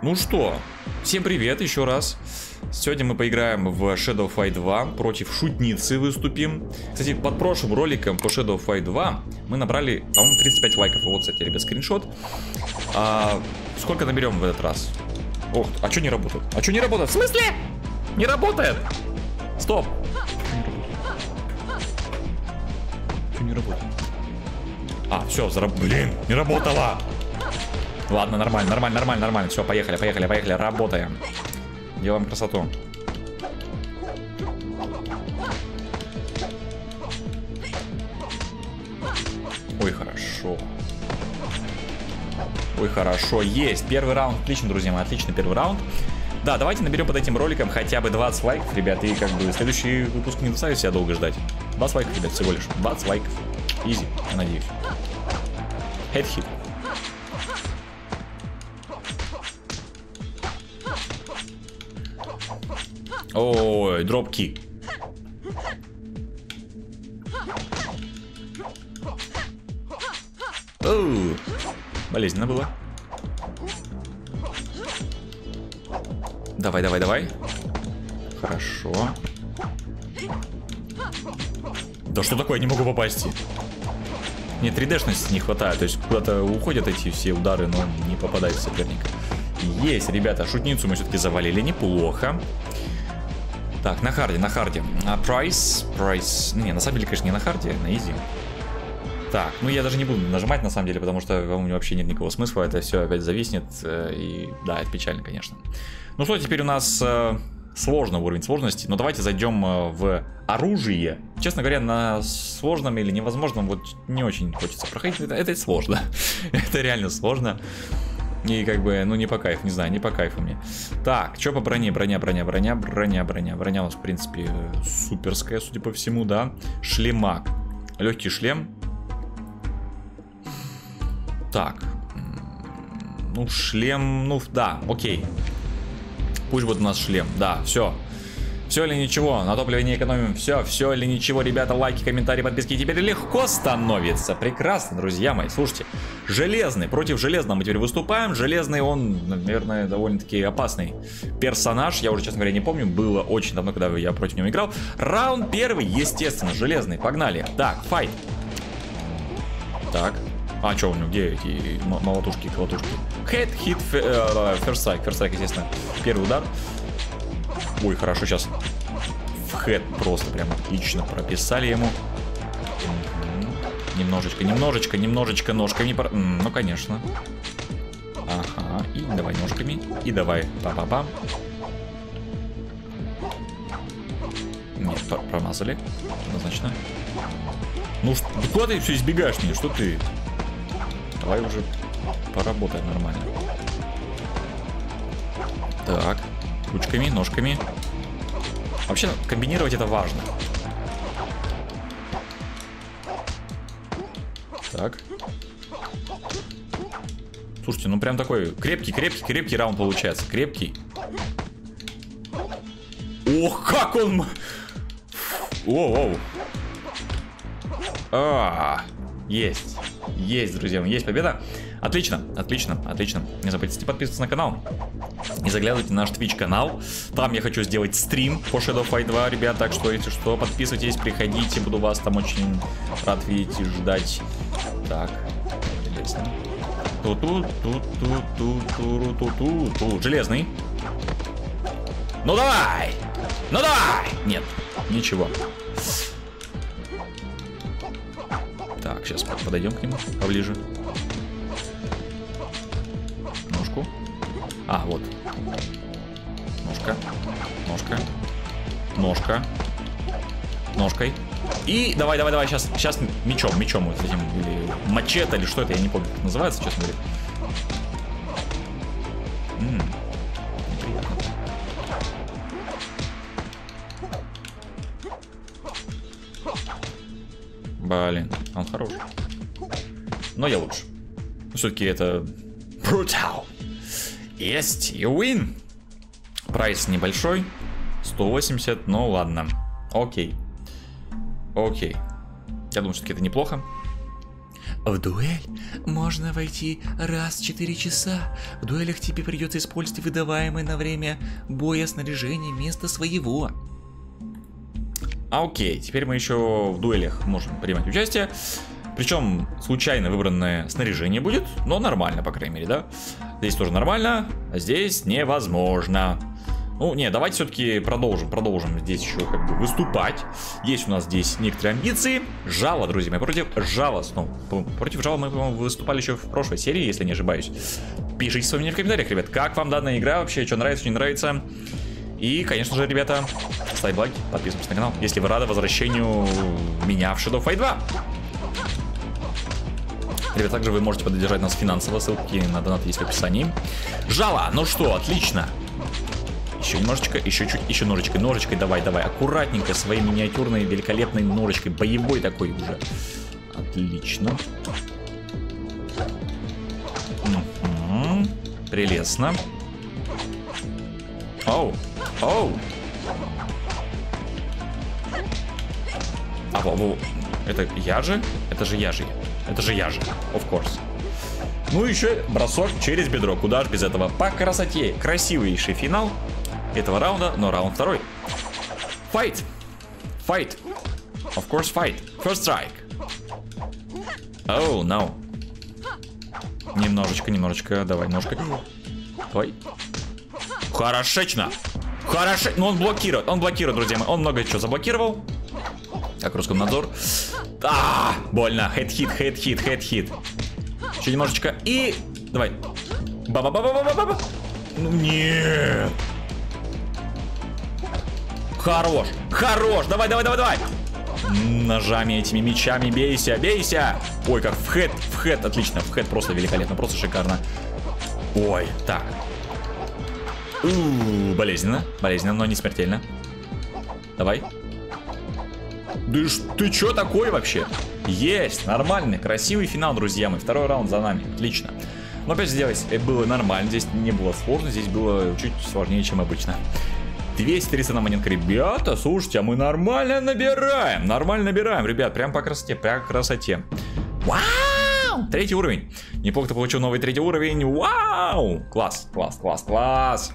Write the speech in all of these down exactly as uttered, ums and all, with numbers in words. Ну что, всем привет еще раз. Сегодня мы поиграем в Shadow Fight два, против шутницы выступим. Кстати, под прошлым роликом по Shadow Fight два мы набрали, по-моему, тридцать пять лайков. Вот, кстати, ребят, скриншот. А сколько наберем в этот раз? Ох, а что не работает? А что не работает? В смысле? Не работает? Стоп! Что не работает? А, все, зараб... Блин, не работало! Ладно, нормально, нормально, нормально, нормально. Все, поехали, поехали, поехали, работаем. Делаем красоту. Ой, хорошо. Ой, хорошо, есть. Первый раунд, отлично, друзья мои, отличный первый раунд. Да, давайте наберем под этим роликом хотя бы двадцать лайков, ребят. И как бы следующий выпуск не заставит себя долго ждать. двадцать лайков, ребят, всего лишь. двадцать лайков. Изи, я надеюсь. Хед-хит. Ой, дропки. Оу, болезненно было. Давай, давай, давай. Хорошо. Да что такое, я не могу попасть. Мне три дэ-шности не хватает. То есть куда-то уходят эти все удары, но не попадает соперника. Есть, ребята, шутницу мы все-таки завалили. Неплохо. Так, на харде, на харде. А прайс, прайс. Не, на самом деле, конечно, не на харде, на изи. Так, ну я даже не буду нажимать, на самом деле, потому что у меня вообще нет никакого смысла. Это все опять зависнет. И да, это печально, конечно. Ну что, теперь у нас э, сложный уровень сложности. Но давайте зайдем э, в оружие. Честно говоря, на сложном или невозможном вот не очень хочется проходить. Это, это сложно. Это реально сложно. И как бы, ну не по кайфу, не знаю, не по кайфу мне. Так, что по броне, броня, броня, броня, броня, броня. Броня у нас, в принципе, суперская, судя по всему, да. Шлемак. Легкий шлем. Так. Ну, шлем, ну, да, окей. Пусть будет у нас шлем, да, все. Все или ничего, на топливе не экономим. Все, все или ничего, ребята, лайки, комментарии, подписки. Теперь легко становится. Прекрасно, друзья мои, слушайте. Железный, против Железного мы теперь выступаем. Железный, он, наверное, довольно-таки опасный персонаж. Я уже, честно говоря, не помню, было очень давно, когда я против него играл. Раунд первый, естественно, Железный, погнали. Так, файт. Так, а что у него, где эти молотушки, колотушки? Хед, хит, ферсайк, ферсайк, естественно, первый удар. Ой, хорошо, сейчас в хэт просто прям отлично прописали ему. Угу. Немножечко, немножечко, немножечко ножками. Пор... Ну, конечно. Ага, и давай ножками. И давай, па-па-па. Нет, промазали. Однозначно. Ну, что... да куда ты все избегаешь мне? Что ты? Давай уже поработаем нормально. Так. Ручками, ножками. Вообще, комбинировать это важно. Так. Слушайте, ну прям такой крепкий, крепкий, крепкий раунд получается. Крепкий. Ох, как он... Воу-воу. А, есть. Есть, друзья мои, есть победа. Отлично, отлично, отлично. Не забудьте подписываться на канал. И заглядывайте на наш Twitch канал. Там я хочу сделать стрим по Shadow Fight два, ребят. Так что, если что, подписывайтесь, приходите. Буду вас там очень рад видеть и ждать. Так, Железный. Ту-ту-ту-ту-ту-ту-ту-ту-ту. Железный. Ну давай! Ну давай! Нет, ничего. Так, сейчас подойдем к нему поближе. Ножку. А, вот. Ножка. Ножка. Ножка. Ножкой. И давай, давай, давай, сейчас, сейчас мечом, мечом вот этим, или мачете, или что это, я не помню, как называется, честно говоря. М-м, неприятно. Блин, он хороший. Но я лучше. Все-таки это... Брутал. Есть, you win. Прайс небольшой, сто восемьдесят, но ладно. Окей. Окей. Я думаю, что-таки это неплохо. В дуэль можно войти раз в четыре часа. В дуэлях тебе придется использовать выдаваемое на время боя снаряжение вместо своего. Окей, теперь мы еще в дуэлях можем принимать участие. Причем случайно выбранное снаряжение будет, но нормально, по крайней мере, да? Здесь тоже нормально, а здесь невозможно. Ну, не, давайте все-таки продолжим, продолжим здесь еще как бы выступать. Есть у нас здесь некоторые амбиции. Жало, друзья мои, против жала. Ну, против жала мы, по-моему, выступали еще в прошлой серии, если не ошибаюсь. Пишите свои мнения в комментариях, ребят, как вам данная игра вообще, что нравится, что не нравится. И, конечно же, ребята, ставь лайк, подписывайтесь на канал, если вы рады возвращению меня в Shadow Fight два. Ребят, также вы можете поддержать нас финансово, ссылки на донат есть в описании. Жало, ну что, отлично. Еще немножечко, еще чуть, еще ножичкой, ножичкой, давай, давай, аккуратненько, своей миниатюрной, великолепной ножичкой, боевой такой уже. Отлично. У-у-у. Прелестно. Оу, оу. А, во, это я же? Это же я же. Это же я же, of course. Ну еще бросок через бедро, куда же без этого. По красоте, красивейший финал этого раунда, но раунд второй. Fight, fight, of course fight, first strike. Oh no. Немножечко, немножечко, давай, ножкой. Давай. Хорошечно, хорошо, но он блокирует, он блокирует, друзья мои, он много чего заблокировал. Так, рускомнадзор. А, больно. Хед-хит, хед-хит, хед-хит. Еще немножечко. И... Давай. Ба-ба-ба-ба-ба-ба-ба. Ну, нет. Хорош. Хорош. Давай, давай, давай, давай. Ножами этими, мечами бейся, бейся. Ой, как в хед, в хед. Отлично. В хед просто великолепно, просто шикарно. Ой, так. У-у-у, болезненно. Болезненно, но не смертельно. Давай. Ты, ты чё такой вообще? Есть, нормальный, красивый финал, друзья мои. Второй раунд за нами, отлично. Но опять же, здесь было нормально, здесь не было сложно, здесь было чуть сложнее, чем обычно. двести тридцать на монетку, ребята, слушайте, а мы нормально набираем, нормально набираем, ребят, прям по красоте, прям по красоте. Вау! Третий уровень. Неплохо получил новый третий уровень, вау! Класс, класс, класс, класс.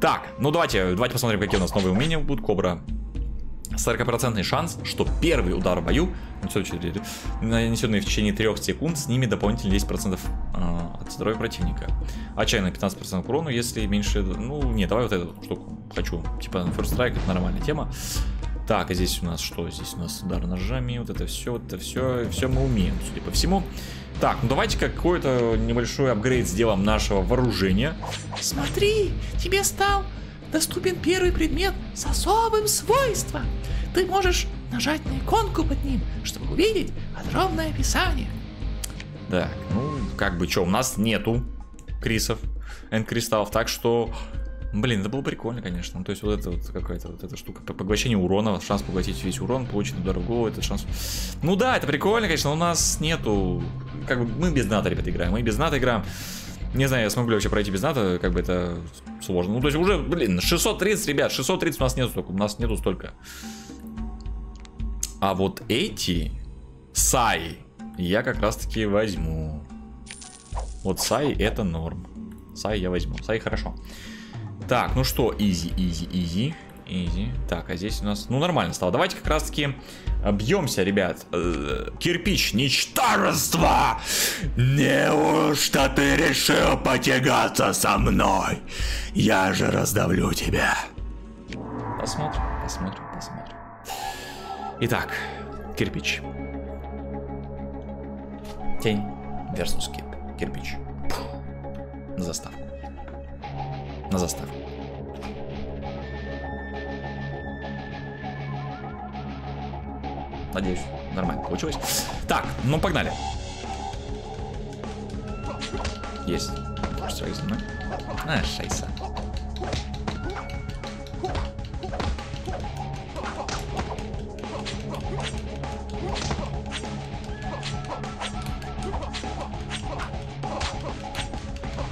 Так, ну давайте, давайте посмотрим, какие у нас новые умения будут. Кобра. сорок процентов шанс, что первый удар в бою, нанесенный в течение трёх секунд, с ними дополнительно десять процентов от здоровья противника. Отчаянно пятнадцать процентов к урону, если меньше... Ну, не, давай вот эту штуку хочу. Типа, first strike, это нормальная тема. Так, а здесь у нас что? Здесь у нас удар ножами, вот это все, вот это все, все мы умеем, судя по всему. Так, ну давайте какой-то небольшой апгрейд сделаем нашего вооружения. Смотри, тебе стал... доступен первый предмет с особым свойством. Ты можешь нажать на иконку под ним, чтобы увидеть подробное описание. Так, ну, как бы, что, у нас нету крисов, энд-кристаллов, так что... Блин, это было прикольно, конечно. То есть вот это вот какая-то вот эта штука. Поглощение урона, шанс поглотить весь урон, получить удар в голову, этот шанс... Ну да, это прикольно, конечно, но у нас нету... Как бы мы без НАТО, ребята, играем, мы без НАТО играем. Не знаю, я смогу ли вообще пройти без НАТО, как бы это сложно. Ну, то есть уже, блин, шестьсот тридцать, ребят, шестьсот тридцать у нас нету столько, у нас нету столько. А вот эти саи я как раз-таки возьму. Вот саи это норм. Саи я возьму, саи хорошо. Так, ну что, изи, изи, изи. Изи. Так, а здесь у нас... Ну, нормально стало. Давайте как раз-таки бьемся, ребят. Кирпич ничтожества! Неужто ты решил потягаться со мной? Я же раздавлю тебя. Посмотрим, посмотрим, посмотрим. Итак, кирпич. Тень versus кип. Кирпич. На заставку. На заставку. Надеюсь, нормально получилось. Так, ну погнали. Есть. Что из меня? А, шайса.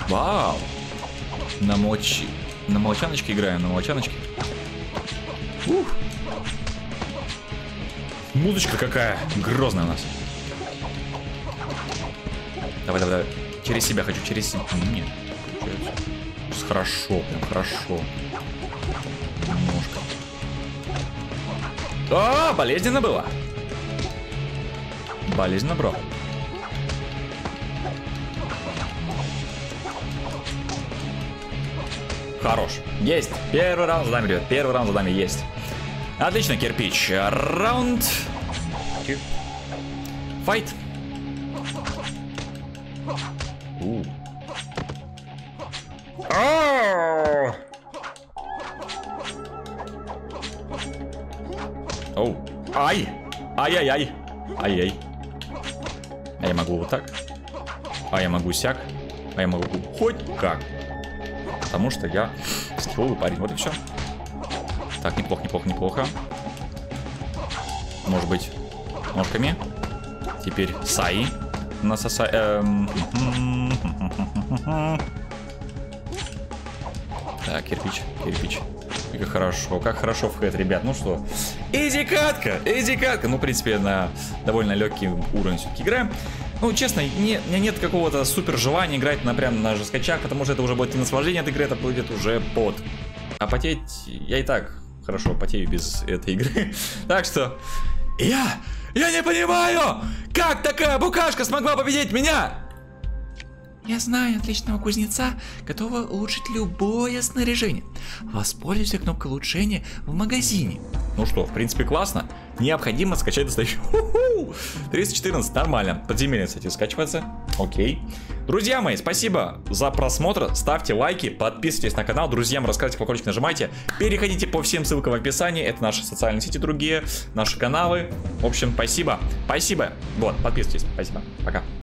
Вау! На молчи... На молчаночке играем, на молчаночке. Ух! Музычка какая грозная у нас. Давай, давай, давай. Через себя хочу, через себя. Нет, получается. Хорошо, прям хорошо. Немножко. О, болезненно было. Болезненно, бро. Хорош. Есть. Первый раунд за нами, ребят. Первый раунд за нами есть. Отлично, кирпич. Раунд. Файт. Оу. Ай. Ай-яй-яй. Ай-яй. А я могу вот так. А я могу сяк. А я могу хоть как. Потому что я скилловый парень. Вот и все. Так, неплохо, неплохо, неплохо. Может быть, ножками. Теперь саи. Насоса... Эм... Так, кирпич, кирпич. Как хорошо, как хорошо в хэт, ребят. Ну что, изи катка, изи катка. Ну, в принципе, на довольно легкий уровень все-таки играем. Ну, честно, не, у меня нет какого-то супер желания играть на прям на жесткачах, потому что это уже будет не наслаждение от игры, это будет уже под. А потеть я и так хорошо потею без этой игры. Так что я, я не понимаю, как такая букашка смогла победить меня. Я знаю отличного кузнеца, готова улучшить любое снаряжение. Воспользуйся кнопкой улучшения в магазине. Ну что, в принципе, классно. Необходимо скачать достающий. триста четырнадцать, нормально. Подземелье, кстати, скачивается. Окей. Друзья мои, спасибо за просмотр. Ставьте лайки, подписывайтесь на канал. Друзьям рассказывайте, колокольчик нажимайте. Переходите по всем ссылкам в описании. Это наши социальные сети, другие, наши каналы. В общем, спасибо. Спасибо. Вот, подписывайтесь. Спасибо. Пока.